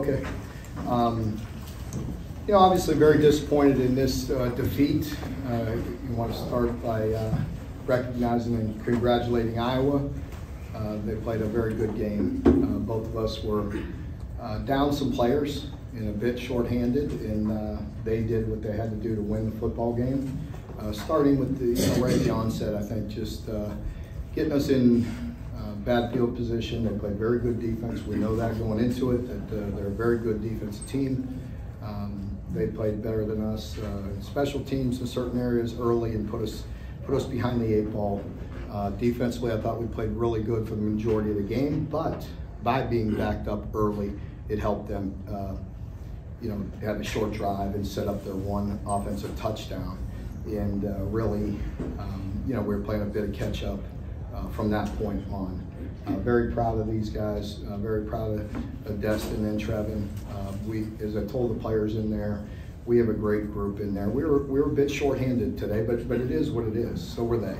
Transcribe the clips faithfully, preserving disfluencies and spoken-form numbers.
Okay. Um, you know, obviously very disappointed in this uh, defeat. Uh, you want to start by uh, recognizing and congratulating Iowa. Uh, they played a very good game. Uh, both of us were uh, down some players and a bit shorthanded, and uh, they did what they had to do to win the football game. Uh, starting with the, you know, right at the onset, I think just uh, getting us in uh, bad field position. They played very good defense. We know that going into it, that uh, they're a very good defensive team. Um, they played better than us uh, in special teams in certain areas early and put us, put us behind the eight ball. Uh, defensively, I thought we played really good for the majority of the game, but by being backed up early, it helped them, uh, you know, have a short drive and set up their one offensive touchdown. And uh, really, um, you know, we were playing a bit of catch up uh, from that point on. Uh, very proud of these guys, uh, very proud of, of Destin and Trevin. Uh, we, as I told the players in there, we have a great group in there. We were, we were a bit shorthanded today, but, but it is what it is, so were they.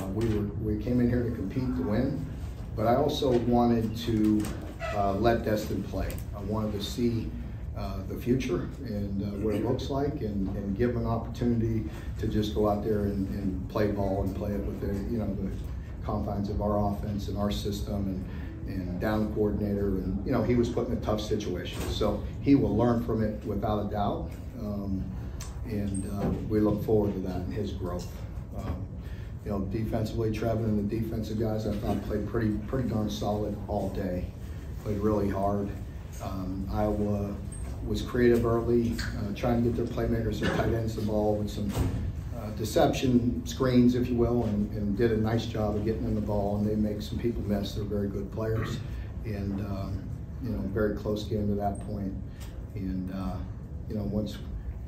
Uh, we, were, we came in here to compete to win, but I also wanted to uh, let Destin play. I wanted to see uh, the future and uh, what it looks like, and, and give him an opportunity to just go out there and, and play ball and play it with the, you know, the confines of our offense and our system, and, and down coordinator. And you know, he was put in a tough situation, so he will learn from it without a doubt. Um, and uh, we look forward to that and his growth. Um, You know, defensively, Trevin and the defensive guys, I thought, played pretty pretty darn solid all day. Played really hard. Um, Iowa was creative early, uh, trying to get their playmakers, their tight ends, the ball with some uh, deception screens, if you will, and, and did a nice job of getting them the ball, and they make some people miss. They're very good players, and um, you know, very close game to that point. And uh, you know, once.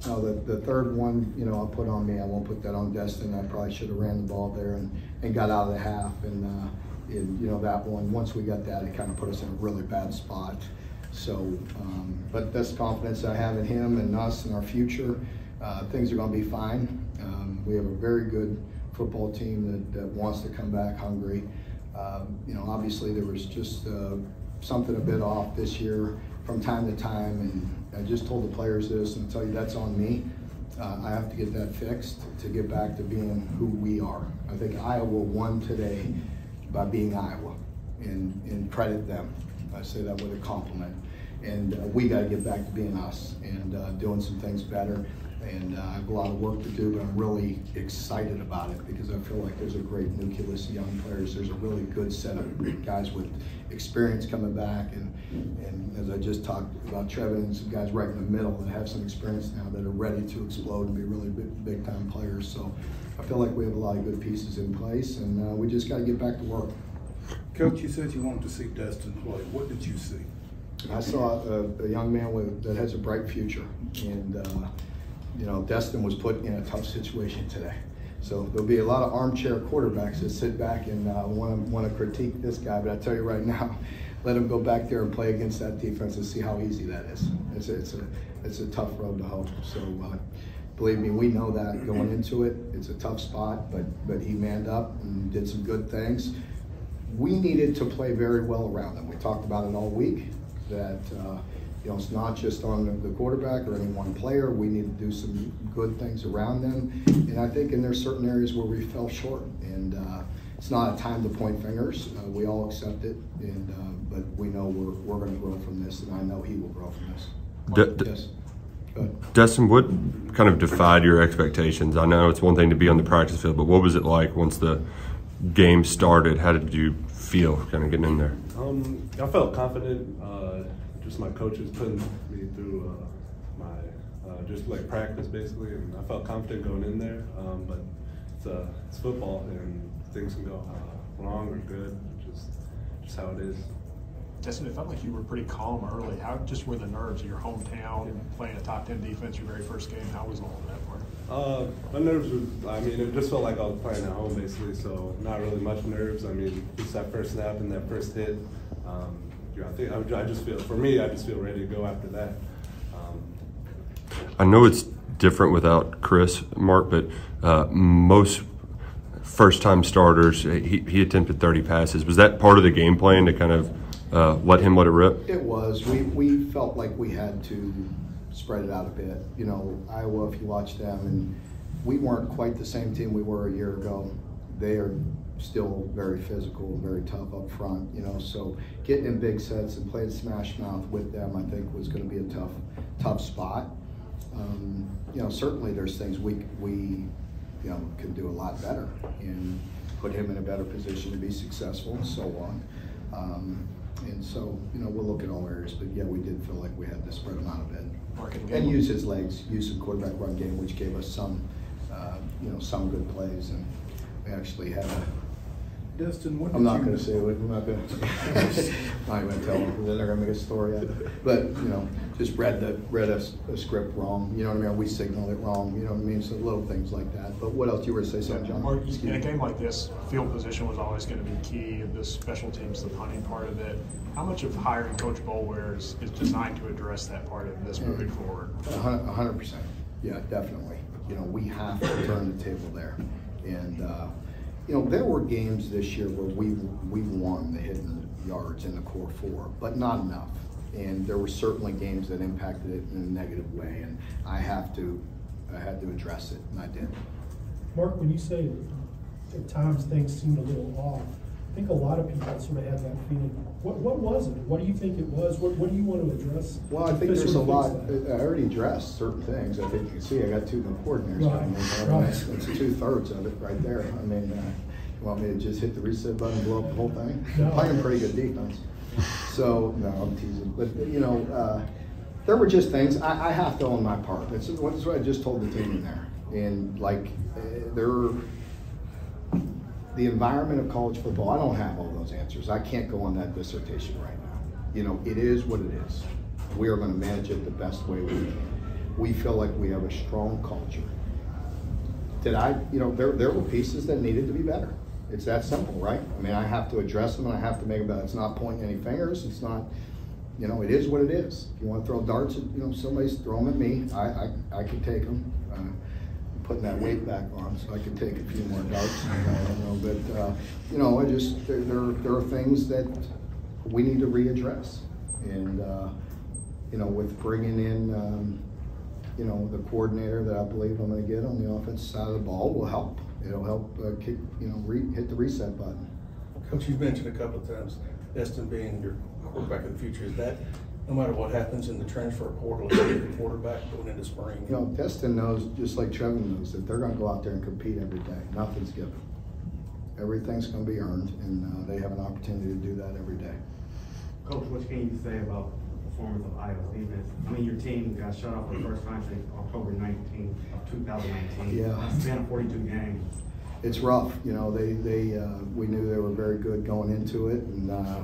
No, the, the third one, you know, I'll put on me. I won't put that on Destin. I probably should have ran the ball there and, and got out of the half. And, uh, and, you know, that one, once we got that, it kind of put us in a really bad spot. So, um, but that's confidence I have in him and us and our future. Uh, things are going to be fine. Um, we have a very good football team that, that wants to come back hungry. Um, you know, obviously there was just uh, something a bit off this year from time to time, and I just told the players this, and I'll tell you that's on me. Uh, I have to get that fixed to get back to being who we are. I think Iowa won today by being Iowa, and, and credit them. I say that with a compliment. And uh, we got to get back to being us and uh, doing some things better. And uh, I have a lot of work to do, but I'm really excited about it because I feel like there's a great nucleus of young players. There's a really good set of guys with experience coming back, and, and as I just talked about Trevin and some guys right in the middle that have some experience now that are ready to explode and be really big, big time players. So I feel like we have a lot of good pieces in place, and uh, we just got to get back to work. Coach, you said you wanted to see Destin play. What did you see? I saw a, a young man with, that has a bright future, and uh, you know, Destin was put in a tough situation today. So there'll be a lot of armchair quarterbacks that sit back and uh, want to want to critique this guy, but I tell you right now, let him go back there and play against that defense and see how easy that is. It's a, it's a, it's a tough road to hoe. So uh, believe me, we know that going into it. It's a tough spot, but, but he manned up and did some good things. We needed to play very well around him. We talked about it all week that uh, you know, it's not just on the quarterback or any one player. We need to do some good things around them. And I think in there's certain areas where we fell short. And uh, it's not a time to point fingers. Uh, we all accept it. And uh, but we know we're, we're going to grow from this, and I know he will grow from this. De yes. Destin, what kind of defied your expectations? I know it's one thing to be on the practice field, but what was it like once the game started? How did you feel kind of getting in there? Um, I felt confident. Uh, Just my coaches putting me through uh, my uh, just like practice basically, and I felt confident going in there. Um, but it's, uh, it's football, and things can go uh, wrong or good. Just just how it is. Destin, it felt like you were pretty calm early. How just were the nerves of your hometown yeah. playing a top ten defense your very first game? How was all of that for you? Uh, my nerves were, I mean, it just felt like I was playing at home basically, so not really much nerves. I mean, just that first snap and that first hit. Um, I think I just feel for me, I just feel ready to go after that. Um, I know it's different without Chris Mark, but uh, most first-time starters, he, he attempted thirty passes. Was that part of the game plan to kind of uh, let him let it rip? It was. We, we felt like we had to spread it out a bit. You know, Iowa, if you watch them, and we weren't quite the same team we were a year ago. They are still very physical, very tough up front, you know, so getting in big sets and playing smash mouth with them, I think, was going to be a tough, tough spot. Um, you know, certainly there's things we, we, you know, could do a lot better and put him in a better position to be successful and so on. Um, and so, you know, we'll look at all areas, but yeah, we did feel like we had to spread him out a bit and use his legs, use some quarterback run game, which gave us some, uh, you know, some good plays, and we actually had a. Destin, what did I'm not going to say what I'm not going to. I'm not going to tell them. They're going to make a story out of it. But you know, just read the read a, a script wrong. You know what I mean? We signaled it wrong. You know what I mean? So little things like that. But what else? You were to say something, John? Mark, in a game like this, field position was always going to be key. The special teams, the punting part of it. How much of hiring Coach Bowlwear is, is designed to address that part of this moving yeah. forward? A hundred percent. Yeah, definitely. You know, we have to turn the table there, and. Uh, You know, there were games this year where we we won the hidden yards in the core four, but not enough. And there were certainly games that impacted it in a negative way. And I have to, I had to address it, and I did. Mark, when you say at times things seemed a little off, I think a lot of people sort of had that feeling. What what was it? What do you think it was? What what do you want to address? Well, I think there's, there's a lot. That? I already addressed certain things. I think you can see I got two new coordinators. Right. Coming in. Right. That's, that's two thirds of it right there. I mean, uh, you want me to just hit the reset button and blow up the whole thing? No. Playing pretty good defense. So no, I'm teasing. But you know, uh, there were just things. I, I have to own my part. That's what I just told the team in there. And like, uh, they're. The environment of college football, I don't have all those answers. I can't go on that dissertation right now. You know, it is what it is. We are going to manage it the best way we can. We feel like we have a strong culture. Did I, you know, there, there were pieces that needed to be better. It's that simple, right? I mean, I have to address them and I have to make them better. It's not pointing any fingers. It's not, you know, it is what it is. If you want to throw darts at, you know, somebody's throwing at me, I, I, I can take them. Uh, putting that weight back on so I can take a few more darts. I don't know, but uh, you know, I just there, there there are things that we need to readdress, and uh, you know, with bringing in um, you know, the coordinator that I believe I'm going to get on the offensive side of the ball will help. It'll help uh, kick you know re hit the reset button. Coach, you've mentioned a couple of times Destin being your quarterback in the future. Is that no matter what happens in the transfer portal, the quarterback going into spring? You know, Destin knows, just like Trevin knows, that they're going to go out there and compete every day. Nothing's given. Everything's going to be earned, and uh, they have an opportunity to do that every day. Coach, what can you say about the performance of Iowa's defense? I mean, your team got shut off for the first time since October nineteenth of two thousand nineteen. Yeah. It's been forty-two games. It's rough. You know, they, they uh, we knew they were very good going into it, and uh,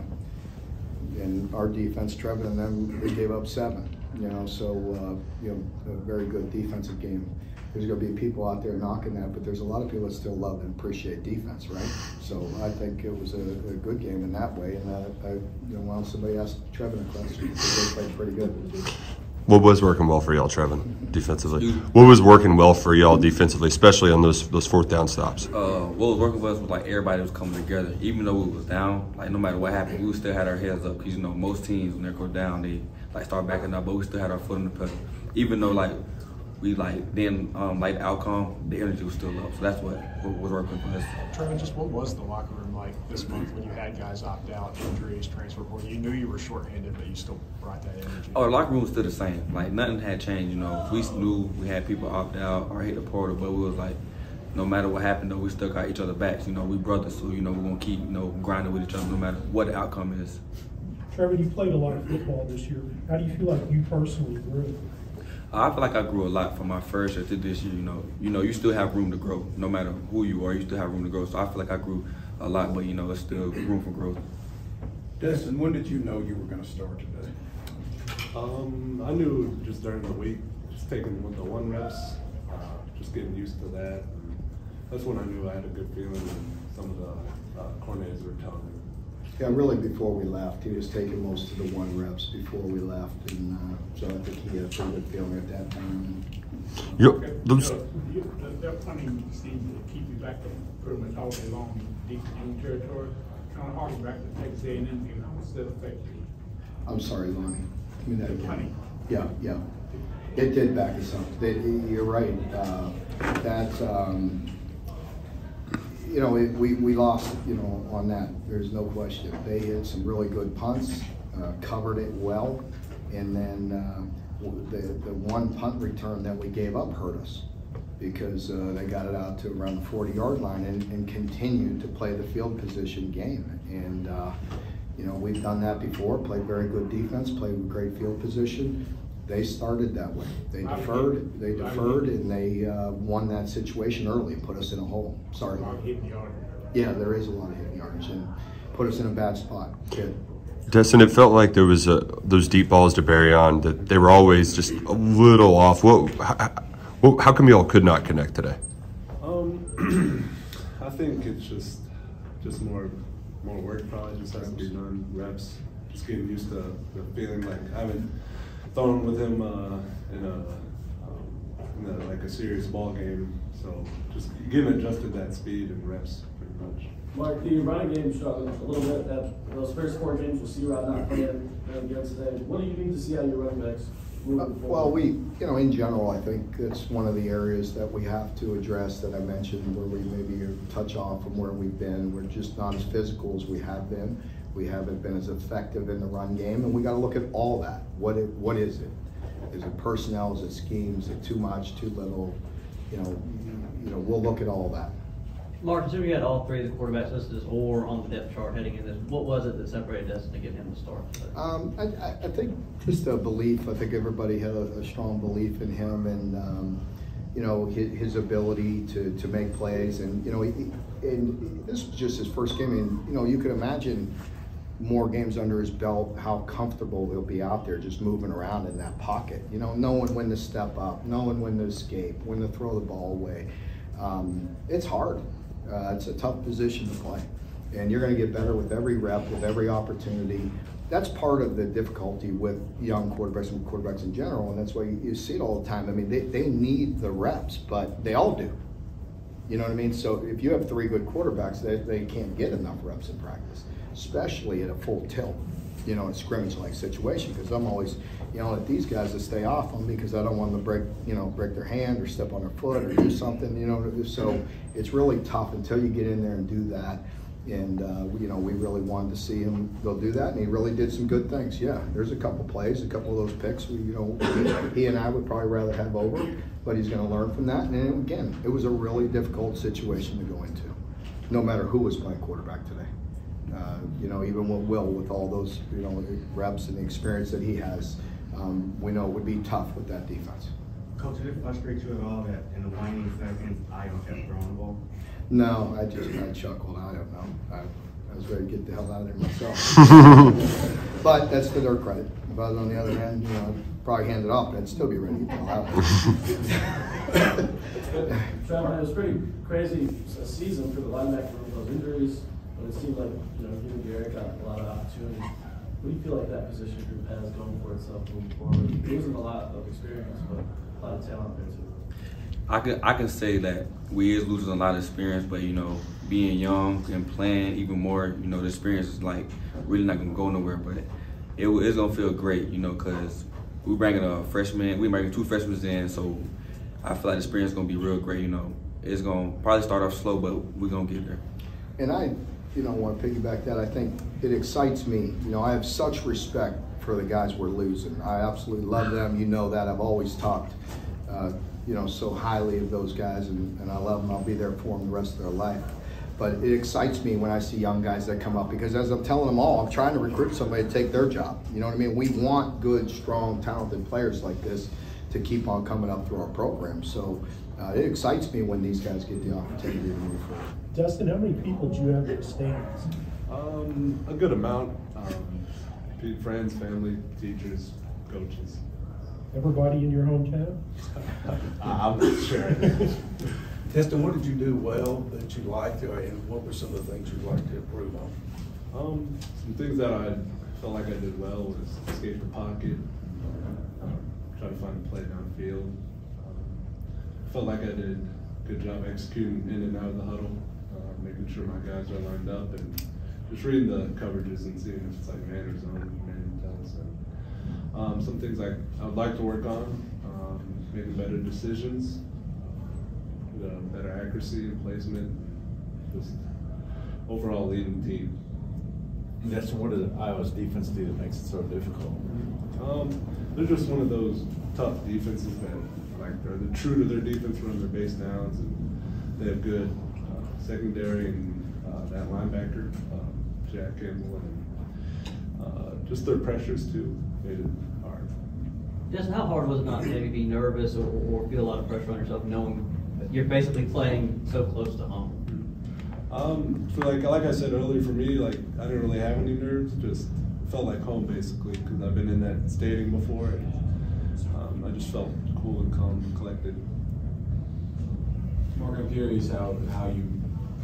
and our defense, Trevin and them, we gave up seven, you know, so, uh, you know, a very good defensive game. There's going to be people out there knocking that, but there's a lot of people that still love and appreciate defense, right? So I think it was a, a good game in that way, and I, I you know, well, somebody asked Trevin a question, they played pretty good. What was working well for y'all, Trevin, defensively? What was working well for y'all defensively, especially on those those fourth down stops? Uh, what was working well was like everybody was coming together. Even though we was down, like no matter what happened, we still had our heads up. Because you know most teams when they go down, they like start backing up, but we still had our foot on the pedal. Even though like we like then um, like the outcome, the energy was still up. So that's what, what was working for us. Trevin, just what was the locker room like this month when you had guys opt out, injuries, transfer portal? You knew you were shorthanded, but you still brought that energy. Oh, the locker room was still the same. Like nothing had changed. You know, we knew we had people opt out or hit the portal, but we was like, no matter what happened, though, we still got each other backs. You know, we brothers, so you know we're gonna keep you know grinding with each other no matter what the outcome is. Trevin, you played a lot of football this year. How do you feel like you personally grew? I feel like I grew a lot from my first year to this year, you know. You know, you still have room to grow. No matter who you are, you still have room to grow. So I feel like I grew a lot, but, you know, it's still room for growth. Destin, when did you know you were going to start today? Um, I knew just during the week, just taking the one reps, uh, just getting used to that. And that's when I knew I had a good feeling, and some of the uh, coordinators were telling me. Yeah, really before we left, he was taking most of the one reps before we left, and uh, so I think he had a pretty good feeling at that time. Yep. Okay. So, you, their punting seemed to keep you back from pretty much all day long, deep in territory. Kind of hard to back to Texas A and M game, how does that affect you? I'm sorry, Lonnie. Give me that again. Yeah, yeah. It did back us up. They, you're right. Uh, that's, um, you know, it, we, we lost, you know, on that. There's no question. They hit some really good punts, uh, covered it well, and then uh, the, the one punt return that we gave up hurt us because uh, they got it out to around the forty yard line and, and continued to play the field position game. And, uh, you know, we've done that before, played very good defense, played with great field position. They started that way. They deferred, they deferred, and they uh, won that situation early and put us in a hole. Sorry. Yeah, there is a lot of hitting yards and put us in a bad spot. Good. Destin, it felt like there was a, those deep balls to bury on that they were always just a little off. What? How, how come y'all could not connect today? Um, I think it's just just more more work probably just has to be done. Reps, just getting used to the feeling like I haven't. Thrown with him uh, in, a, um, in a like a serious ball game, so just getting adjusted that speed and reps pretty much. Mark, the running game struggled a little bit. That those first four games we'll see Rod not playing again today. What do you need to see out of your running backs? Uh, well, we, you know, in general, I think it's one of the areas that we have to address that I mentioned where we maybe touch off from where we've been. We're just not as physical as we have been. We haven't been as effective in the run game, and we got to look at all that. What it, what is it? Is it personnel? Is it schemes? Is it too much? Too little? You know, you know, we'll look at all that. Mark, assuming you had all three of the quarterbacks listed or on the depth chart heading in this, what was it that separated us to get him to start? Um, I, I think just a belief. I think everybody had a, a strong belief in him and, um, you know, his, his ability to, to make plays. And, you know, he, and this was just his first game. And, you know, you could imagine more games under his belt, how comfortable he'll be out there just moving around in that pocket. You know, knowing when to step up, knowing when to escape, when to throw the ball away. Um, it's hard. Uh, it's a tough position to play, and you're going to get better with every rep, with every opportunity. That's part of the difficulty with young quarterbacks and quarterbacks in general, and that's why you, you see it all the time. I mean, they, they need the reps, but they all do. You know what I mean? So if you have three good quarterbacks, they, they can't get enough reps in practice, especially at a full tilt, you know, in a scrimmage-like situation, because I'm always yelling at these guys to stay off them because I don't want them to break, you know, break their hand or step on their foot or do something, you know. So it's really tough until you get in there and do that. And, uh, you know, we really wanted to see him go do that, and he really did some good things. Yeah, there's a couple plays, a couple of those picks, we, you know, he and I would probably rather have over, but he's going to learn from that. And, again, it was a really difficult situation to go into, no matter who was playing quarterback today. Uh, you know, even with Will, with all those, you know, reps and the experience that he has, um, we know it would be tough with that defense. Coach, did it frustrate you at all that in the winding seconds Iowa kept throwing the ball? No, I just I chuckled. I don't know. I, I was ready to get the hell out of there myself. But that's to their credit. But on the other hand, you know, I'd probably hand it off, and I'd still be ready to get the hell out of there. Trevin, it was pretty crazy a season for the linebacker with those injuries. But it seemed like, you know, you and Garrett got a lot of opportunities. What do you feel like that position group has going for itself moving forward? Losing a lot of experience, but a lot of talent there too. I can I can say that we is losing a lot of experience, but you know, being young and playing even more, you know, the experience is like really not gonna go nowhere. But it is gonna feel great, you know, because we're bringing a freshman, we're bringing two freshmen in, so I feel like the experience is gonna be real great. You know, it's gonna probably start off slow, but we're gonna get there. And I. You know, want to piggyback that. I think it excites me. You know, I have such respect for the guys we're losing. I absolutely love them. You know that. I've always talked, uh, you know, so highly of those guys, and, and I love them. I'll be there for them the rest of their life. But it excites me when I see young guys that come up because as I'm telling them all, I'm trying to recruit somebody to take their job. You know what I mean? We want good, strong, talented players like this to keep on coming up through our program. So. Uh, it excites me when these guys get the opportunity to move forward. Destin, how many people do you have in the stands? Um, a good amount. Um, friends, family, teachers, coaches. Everybody in your hometown? I'm not sure. Destin, what did you do well that you liked, and what were some of the things you'd like to improve on? Um, some things that I felt like I did well was escape the pocket, um, try to find a play downfield. Felt like I did a good job executing in and out of the huddle, uh, making sure my guys are lined up and just reading the coverages and seeing if it's like man or zone, man and so. Um, some things I, I would like to work on, um, making better decisions, you know, better accuracy and placement, just overall leading the team. And that's what does Iowa's defense do that makes it so difficult? Um, they're just one of those tough defenses that like they're the true to their defense run their base downs, and they have good uh, secondary and uh, that linebacker, uh, Jack Campbell, and uh, just their pressures too made it hard. Destin, how hard was it not to maybe be nervous or, or feel a lot of pressure on yourself knowing that you're basically playing so close to home? Um, for like like I said earlier, for me, like I didn't really have any nerves. Just felt like home basically because I've been in that stadium before, and um, I just felt cool and calm, and collected. Mark, I'm curious how how you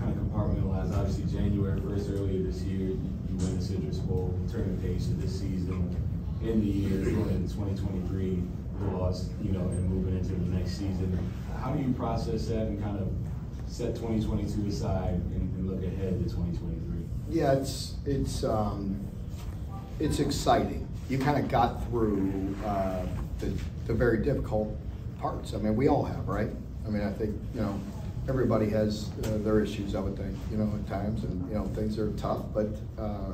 kind of compartmentalize. Obviously, January first earlier this year, you win the Citrus Bowl, turn the page to this season, end the year, going into twenty twenty-three, the loss, you know, and moving into the next season. How do you process that and kind of set twenty twenty-two aside and, and look ahead to twenty twenty-three? Yeah, it's it's um, it's exciting. You kind of got through uh, the, the very difficult parts. I mean, we all have, right? I mean, I think you know everybody has uh, their issues. I would think you know at times, and you know things are tough. But uh,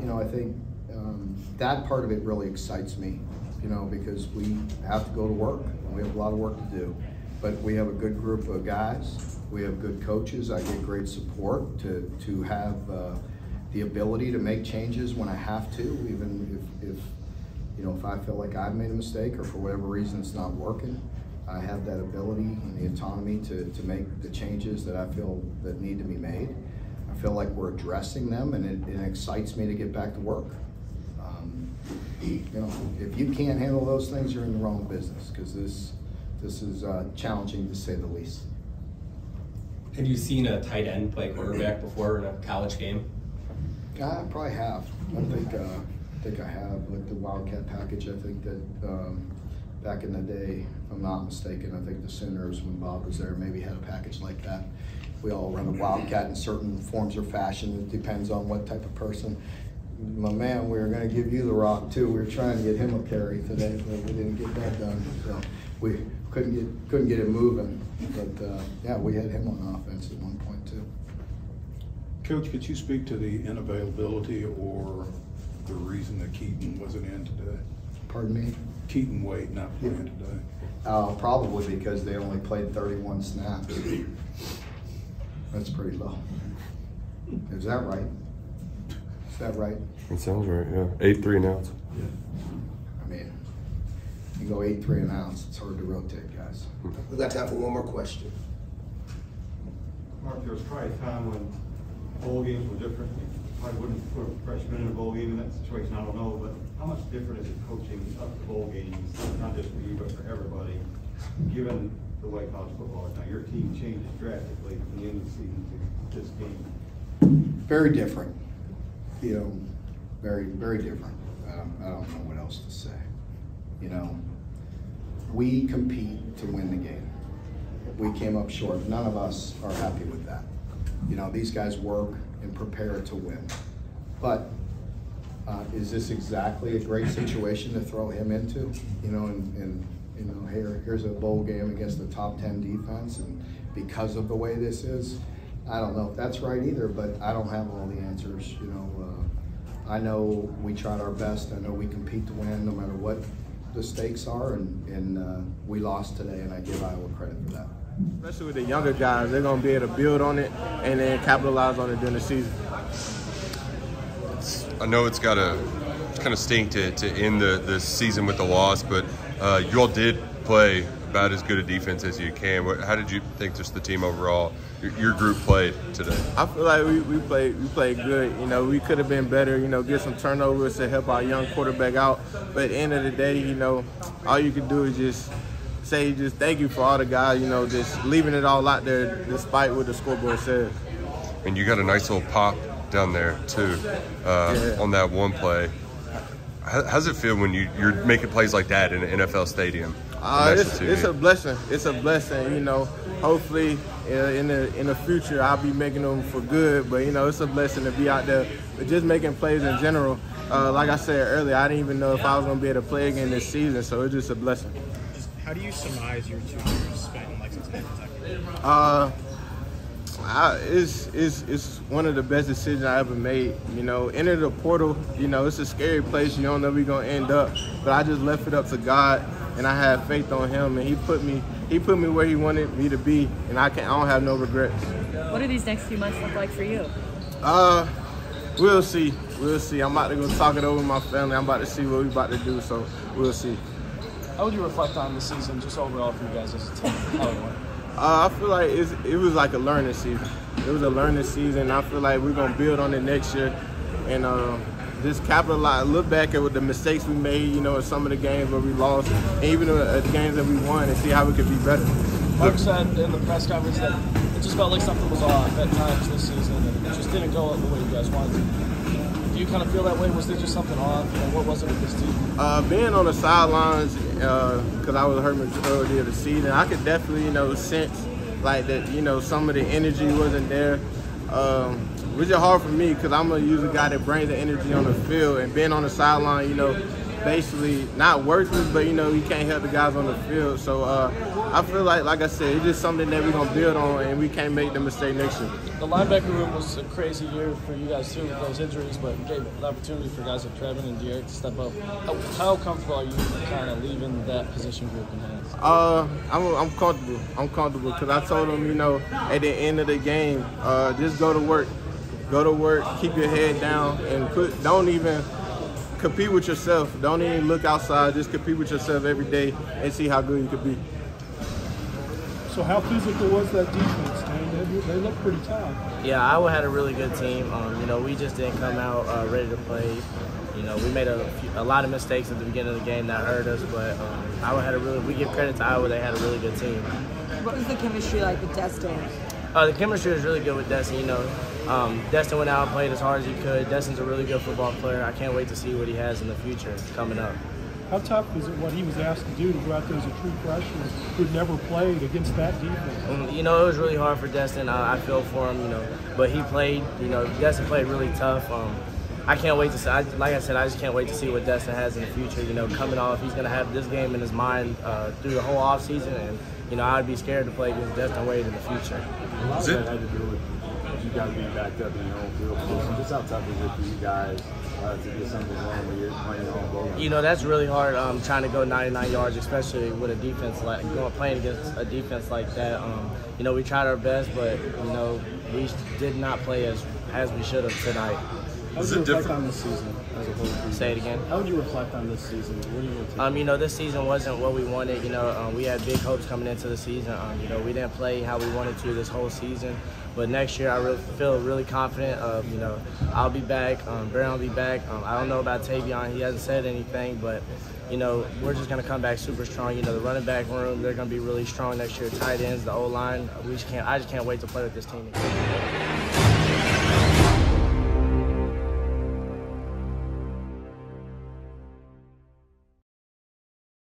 you know, I think um, that part of it really excites me. You know, because we have to go to work and we have a lot of work to do. But we have a good group of guys. We have good coaches. I get great support to, to have uh, the ability to make changes when I have to, even if, if, you know, if I feel like I've made a mistake or for whatever reason it's not working, I have that ability and the autonomy to, to make the changes that I feel that need to be made. I feel like we're addressing them, and it, it excites me to get back to work. Um, you know, if you can't handle those things, you're in the wrong business, because this, This is uh, challenging to say the least. Have you seen a tight end play quarterback before in a college game? I probably have. I think uh, I think I have with the Wildcat package. I think that um, back in the day, if I'm not mistaken, I think the Sooners, when Bob was there, maybe had a package like that. We all run the Wildcat in certain forms or fashion. It depends on what type of person. My man, we were going to give you the rock too. We were trying to get him a carry today, but we didn't get that done. So we couldn't get couldn't get it moving. But uh, yeah, we had him on offense at one point too. Coach, could you speak to the inavailability or the reason that Keaton wasn't in today? Pardon me? Keaton Wade not playing yeah. today. Uh, probably because they only played thirty-one snaps. That's pretty low. Is that right? Is that right? It sounds right, yeah. eight three an ounce. Yeah. I mean, you go eight three an ounce, it's hard to rotate, guys. We've got time for one more question. Mark, there was probably a time when bowl games were different. You probably wouldn't put a freshman in a bowl game in that situation, I don't know, but how much different is it coaching up to bowl games, not just for you, but for everybody, given the way college football is now? Your team changes drastically from the end of the season to this game. Very different. You know, very, very different. Um, I don't know what else to say. You know, we compete to win the game. We came up short. None of us are happy with that. You know, these guys work and prepare to win. But uh, is this exactly a great situation to throw him into? You know, and, and you know, here, here's a bowl game against the top ten defense, and because of the way this is, I don't know if that's right either, but I don't have all the answers. You know, uh, I know we tried our best. I know we compete to win, no matter what the stakes are, and, and uh, we lost today, and I give Iowa credit for that. Especially with the younger guys, they're going to be able to build on it and then capitalize on it during the season. It's, I know it's got to kind of stink to, to end the, the season with the loss, but uh, you all did play about as good a defense as you can. How did you think just the team overall, your, your group played today? I feel like we, we played we played good. You know, we could have been better, you know, get some turnovers to help our young quarterback out. But at the end of the day, you know, all you can do is just say just thank you for all the guys, you know, just leaving it all out there despite what the scoreboard says. And you got a nice little pop down there, too, uh, yeah. on that one play. How does it feel when you, you're making plays like that in an N F L stadium? Uh, it's it's a blessing. It's a blessing, you know. hopefully uh, in the in the future I'll be making them for good. But you know, it's a blessing to be out there. But just making plays in general. Uh, like I said earlier, I didn't even know if I was gonna be able to play again this season. So it's just a blessing. Just how do you surmise your two years spent in Lexington, Kentucky? Uh, I, it's, it's, it's one of the best decisions I ever made. You know, enter the portal, you know, it's a scary place. You don't know where you're going to end up. But I just left it up to God, and I had faith on him. And he put me he put me where he wanted me to be, and I, can, I don't have no regrets. What do these next few months look like for you? Uh, we'll see. We'll see. I'm about to go talk it over with my family. I'm about to see what we're about to do, so we'll see. How would you reflect on the season just overall for you guys as a team? How it went? Uh, I feel like it's, it was like a learning season. It was a learning season. I feel like we're going to build on it next year and uh, just capitalize, look back at the mistakes we made, you know, in some of the games where we lost, and even the games that we won, and see how we could be better. Mark said in the press conference that it just felt like something was off at times this season, and it just didn't go the way you guys wanted to. Do you kind of feel that way? Was there just something off? You know, what was it with this team? Uh, being on the sidelines, because uh, I was hurt majority of the season, I could definitely, you know, sense like that, you know, some of the energy wasn't there, um, which is hard for me because I'm a usual guy that brings the energy on the field, and being on the sideline, you know, basically not worthless, but you know, you can't help the guys on the field. So uh, I feel like, like I said, it's just something that we're gonna build on, and we can't make the mistake next year. The linebacker room was a crazy year for you guys too with those injuries, but it gave an opportunity for guys like Trevin and Derek to step up. How, how comfortable are you kind of leaving that position group in hands? Uh, I'm, I'm comfortable. I'm comfortable because I told them, you know, at the end of the game, uh, just go to work, go to work, keep your head down, and put, don't even. Compete with yourself. Don't even look outside. Just compete with yourself every day and see how good you could be. So how physical was that defense, man? They looked pretty tough. Yeah, Iowa had a really good team. Um, you know, we just didn't come out uh, ready to play. You know, we made a, few, a lot of mistakes at the beginning of the game that hurt us, but um, Iowa had a really, we give credit to Iowa, they had a really good team. What was the chemistry like with Destin? Uh, the chemistry was really good with Destin, you know. Um, Destin went out and played as hard as he could. Destin's a really good football player. I can't wait to see what he has in the future coming up. How tough was it what he was asked to do to go out there as a true freshman who'd never played against that defense? You know, it was really hard for Destin. I, I feel for him, you know, but he played, you know, Destin played really tough. Um, I can't wait to see, I, like I said, I just can't wait to see what Destin has in the future. You know, coming off, he's going to have this game in his mind uh, through the whole offseason, and, you know, I'd be scared to play against Destin Wade in the future. A lot of that had to do with you guys being backed up in your own field position. Just how tough is it for you guys uh, to get something wrong when you're playing your own goal? You know, that's really hard um, trying to go ninety-nine yards, especially with a defense like, you know, playing against a defense like that. Um, you know, we tried our best, but, you know, we did not play as, as we should have tonight. How would you reflect on this season as a whole? Say it again. How would you reflect on this season? What do you want to? Um, you know, this season wasn't what we wanted. You know, um, we had big hopes coming into the season. Um, you know, we didn't play how we wanted to this whole season. But next year, I really feel really confident. Of, you know, I'll be back. Um, Baron will be back. Um, I don't know about Tavian. He hasn't said anything, but you know, we're just gonna come back super strong. You know, the running back room, they're gonna be really strong next year. Tight ends, the O line. We just can't. I just can't wait to play with this team.